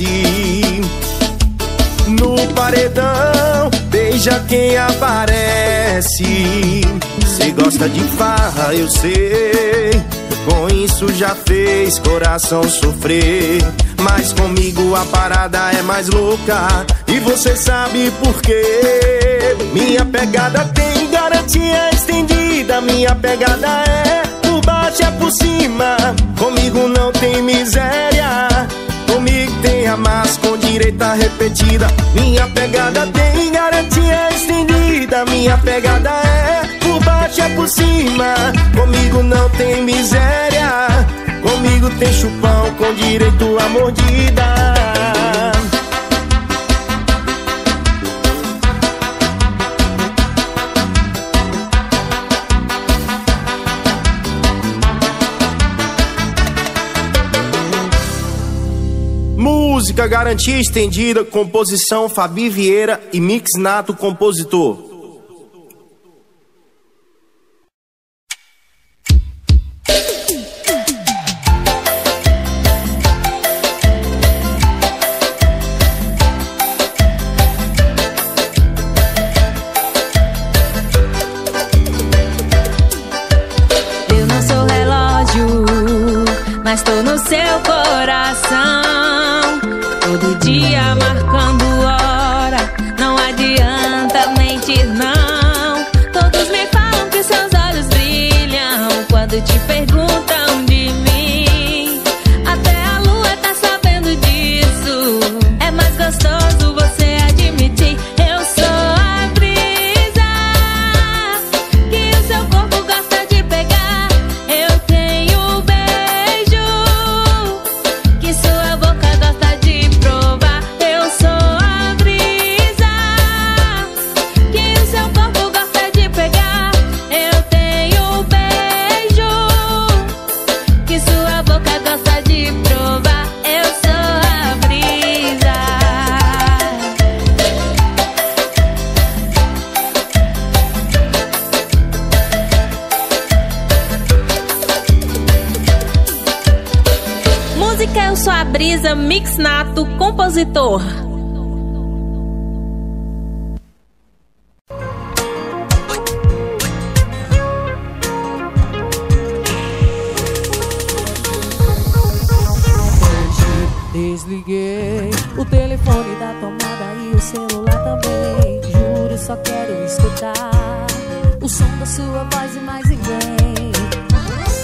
esqueci. No paredão, beija quem aparece. Cê gosta de farra, eu sei. Com isso já fez coração sofrer. Mas comigo a parada é mais louca, e você sabe por quê. Minha pegada tem garantia estendida. Minha pegada é por baixo, é por cima. Comigo não tem miséria, comigo tem a massa com direita repetida. Minha pegada tem garantia estendida. Minha pegada é por baixo, é por cima. Comigo não tem miséria, comigo tem chupão com direito à mordida. Música Garantia Estendida, composição Fabi Vieira e Mix Nato, compositor. Mix Nato, compositor. Desliguei o telefone da tomada e o celular também. Juro, só quero escutar o som da sua voz e mais ninguém.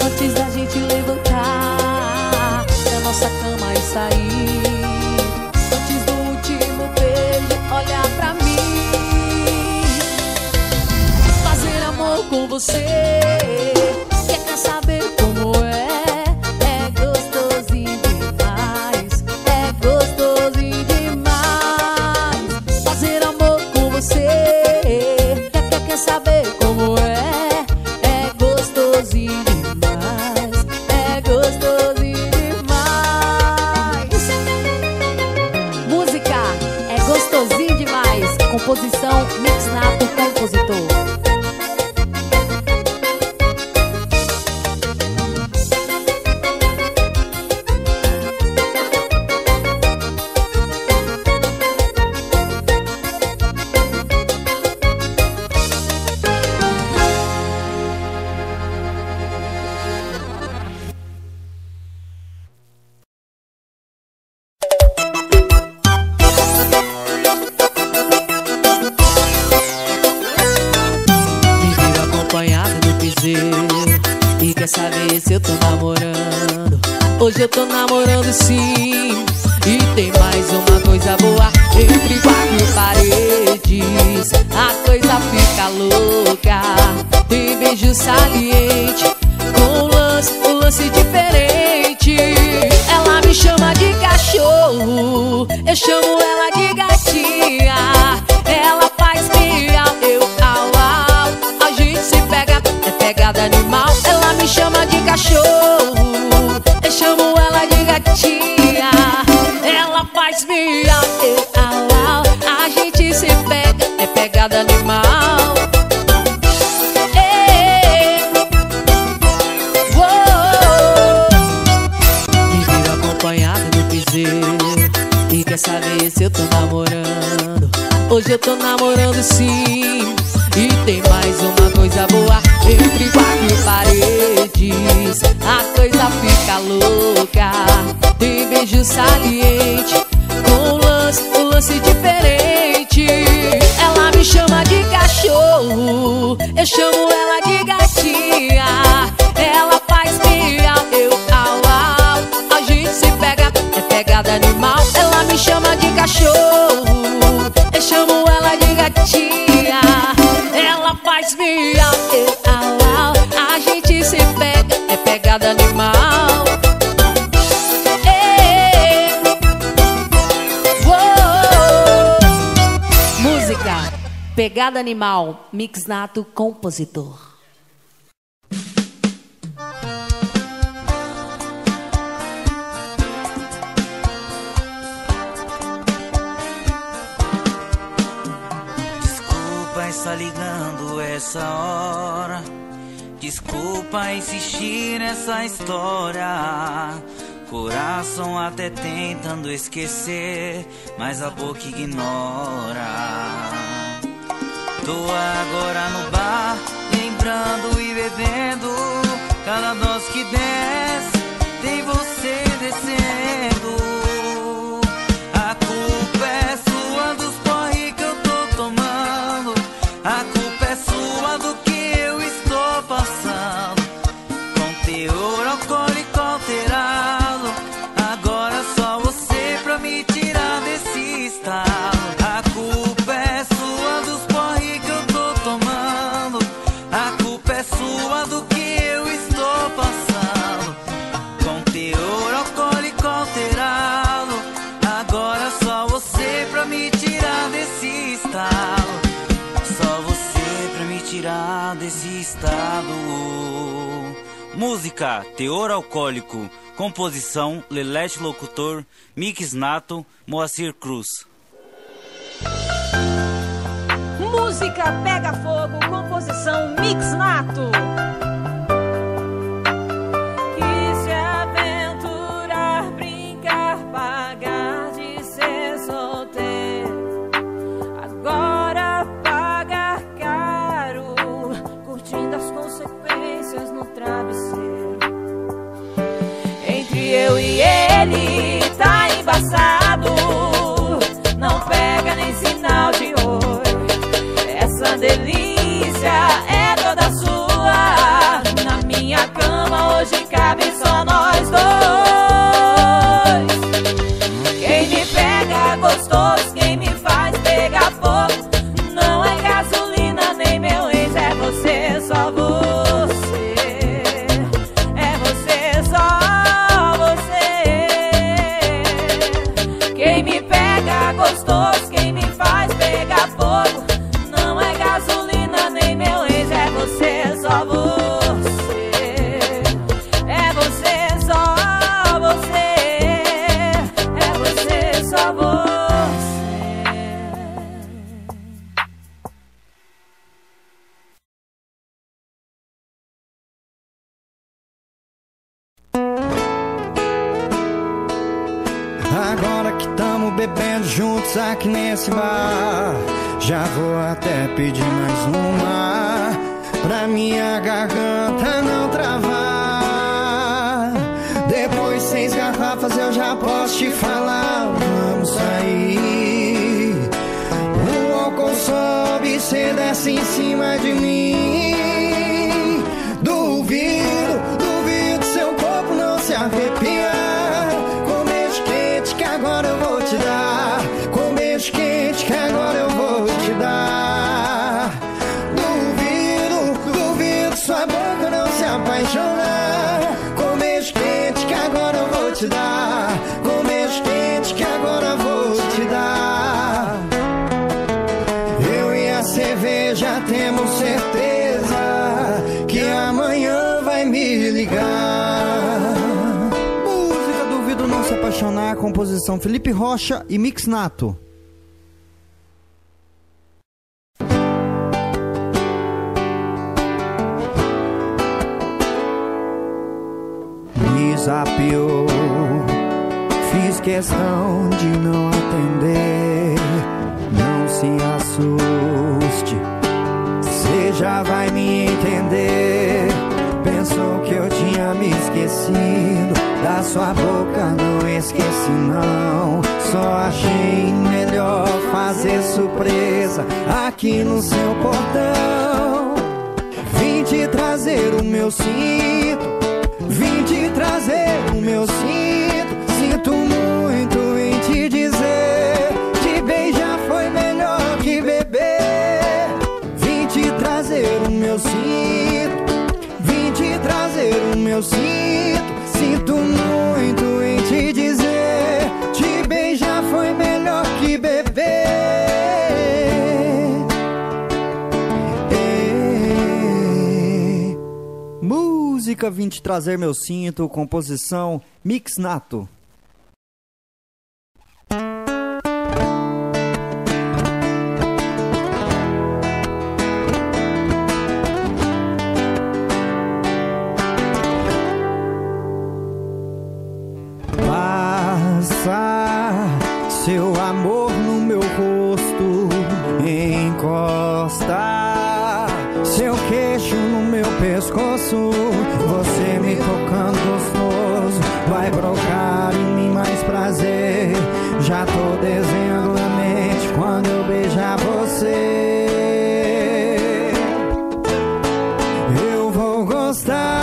Antes da gente levantar da nossa cama e sair, antes do último beijo, olhar pra mim. Fazer amor com você, quer saber como é? É gostosinho demais, é gostosinho demais. Fazer amor com você, quer saber como é? Composição Mix Nato, compositor. Hoje eu tô namorando sim, e tem mais uma coisa boa. Entre quatro paredes, a coisa fica louca. Tem beijo saliente, com um lance diferente. Ela me chama de cachorro, eu chamo ela de gatinha. Ela faz minha, eu au au. A gente se pega, é pegada animal. Ela me chama de cachorro, eu chamo ela de gatinha. Ela faz miau, eu au au. A gente se pega, é pegada animal. Ei, oh. Me viu acompanhado no piseiro Hoje eu tô namorando sim, e tem mais uma coisa boa entre quatro paredes. A coisa fica louca, tem beijo saliente, com um lance diferente. Ela me chama de cachorro, eu chamo ela de gatinha. Ela faz minha, eu au au. A gente se pega, é pegada animal. Ela me chama de cachorro, eu chamo ela de gatinha. Ela faz minha, eu au au. A gente se pega, é pegada animal. Pegada Animal, Mix Nato, compositor. Desculpa estar ligando essa hora, desculpa insistir nessa história. Coração até tentando esquecer, mas a boca ignora. Tô agora no bar, lembrando e bebendo. Cada dose que desce, tem você descendo. A culpa é sua dos porre que eu tô tomando. A culpa é sua do que eu estou passando. Com teor alcoólico alterado, agora só você pra me tirar desse estado. Desse estado. Música, teor alcoólico. Composição, Lelete, locutor Mix Nato, Moacir Cruz. Música Pega Fogo, composição Mix Nato. Quis se aventurar, brincar, pagar de ser solteiro. Agora no travesseiro, entre eu e ele tá embaçado. Não pega nem sinal de oi. Essa delícia é toda sua. Na minha cama hoje cabe só nós dois. Quem me pega gostoso, quem me faz pegar fogo. Não é gasolina, nem meu ex, é você, só você. Aqui nesse bar, já vou até pedir mais uma, pra minha garganta não travar. Depois 6 garrafas eu já posso te falar, vamos sair. O álcool sobe, cê desce em cima de mim. Duvido seu corpo não se arrepiar. Comer quente que agora eu vou te dar. Quente que agora eu vou te dar. Duvido sua boca não se apaixonar. Comer quente que agora eu vou te dar. Comer quente que agora eu vou te dar. Eu e a cerveja temos certeza que amanhã vai me ligar. Música Duvido Não Se Apaixonar, composição Felipe Rocha e Mix Nato. Zapiou, fiz questão de não atender, não se assuste, você já vai me entender. Pensou que eu tinha me esquecido, da sua boca não esqueci não. Só achei melhor fazer surpresa aqui no seu portão. Vim te trazer o meu cinto, vim te trazer o meu cinto. Sinto muito em te dizer, te beijar foi melhor que beber. Vim te trazer o meu cinto, vim te trazer o meu cinto. Sinto muito em te dizer, te beijar foi melhor que beber. Música Vim Te Trazer Meu Cinto, composição Mix Nato. Seu amor no meu rosto, encosta seu queixo no meu pescoço. Você me tocando gostoso vai provocar em mim mais prazer. Já tô desenhando a mente quando eu beijar você. Eu vou gostar.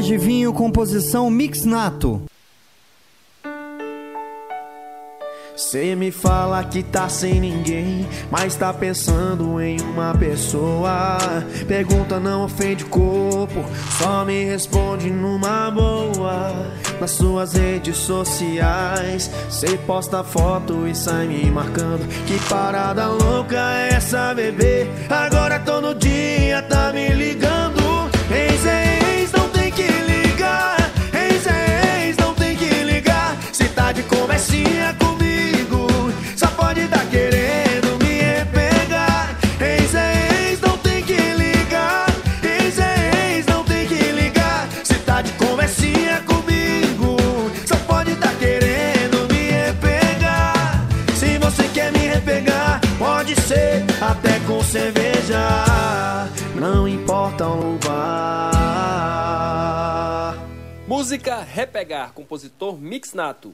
De vinho, composição Mix Nato. Cê me fala que tá sem ninguém, mas tá pensando em uma pessoa. Pergunta não ofende o corpo, só me responde numa boa. Nas suas redes sociais, cê posta foto e sai me marcando. Que parada louca é essa, bebê? Agora todo dia tá me ligando. Eis é ex, não tem que ligar. Eis é ex, não tem que ligar. Se tá de conversinha comigo, só pode tá querendo me pegar. Eis é ex, não tem que ligar. Eis é ex, não tem que ligar. Se tá de conversinha comigo, só pode tá querendo me pegar. Se você quer me repegar, pode ser até com cerveja. Não importa o lugar. Música Repegar, compositor Mix Nato.